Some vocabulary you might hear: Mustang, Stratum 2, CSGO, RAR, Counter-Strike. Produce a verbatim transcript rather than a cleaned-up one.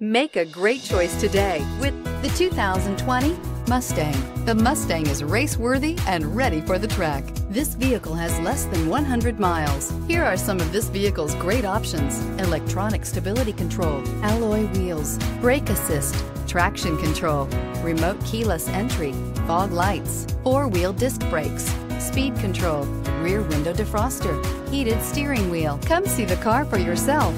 Make a great choice today with the two thousand twenty Mustang. The Mustang is race-worthy and ready for the track. This vehicle has less than one hundred miles. Here are some of this vehicle's great options: electronic stability control, alloy wheels, brake assist, traction control, remote keyless entry, fog lights, four-wheel disc brakes, speed control, rear window defroster, heated steering wheel. Come see the car for yourself.